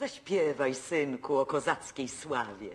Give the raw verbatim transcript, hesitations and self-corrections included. Zaśpiewaj, synku, o kozackiej sławie.